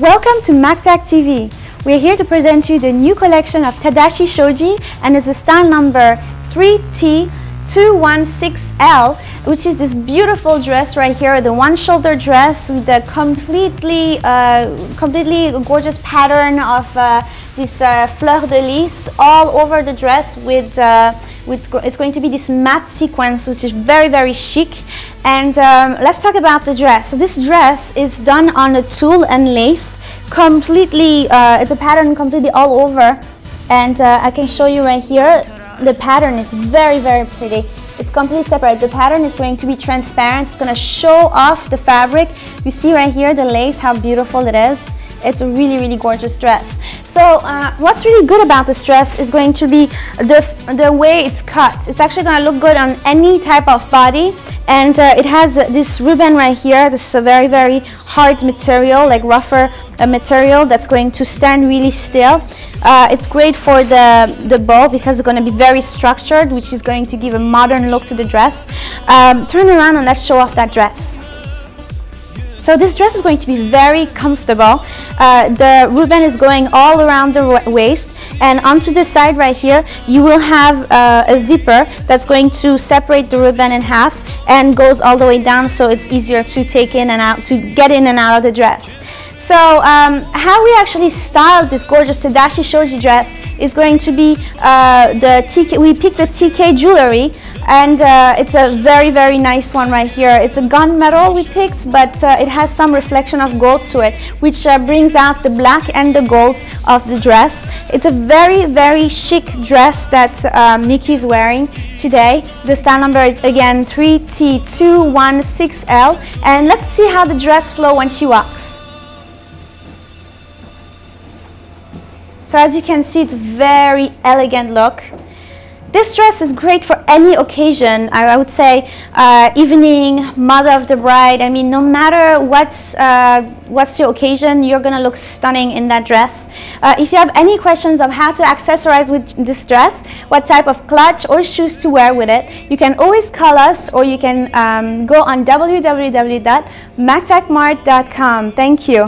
Welcome to MackTak TV. We're here to present you the new collection of Tadashi Shoji, and it's a style number 3T216L, which is this beautiful dress right here, the one-shoulder dress with the completely gorgeous pattern of this fleur de lis all over the dress with it's going to be this matte sequence, which is very, very chic. And let's talk about the dress. So this dress is done on a tulle and lace, completely it's a pattern completely all over, and I can show you right here. The pattern is very, very pretty. It's completely separate. The pattern is going to be transparent. It's going to show off the fabric. You see right here the lace, how beautiful it is. It's a really, really gorgeous dress. So what's really good about this dress is going to be the way it's cut. It's actually going to look good on any type of body. And it has this ribbon right here. This is a very, very hard material, like rougher material that's going to stand really still. It's great for the bow because it's going to be very structured, which is going to give a modern look to the dress. Turn around and let's show off that dress. So this dress is going to be very comfortable. The ribbon is going all around the waist, and onto the side right here you will have a zipper that's going to separate the ribbon in half and goes all the way down, so it's easier to take in and out, to get in and out of the dress. So how we actually styled this gorgeous Tadashi Shoji dress is going to be we picked the TK jewelry, and it's a very, very nice one right here. It's a gunmetal we picked, but it has some reflection of gold to it, which brings out the black and the gold of the dress. It's a very, very chic dress that Nikki's wearing today. The style number is again 3T216L, and let's see how the dress flows when she walks. So as you can see, it's very elegant look. This dress is great for any occasion. I would say evening, mother of the bride. I mean, no matter what's your occasion, you're gonna look stunning in that dress. If you have any questions of how to accessorize with this dress, what type of clutch or shoes to wear with it, you can always call us, or you can go on www.MackTakMart.com. Thank you.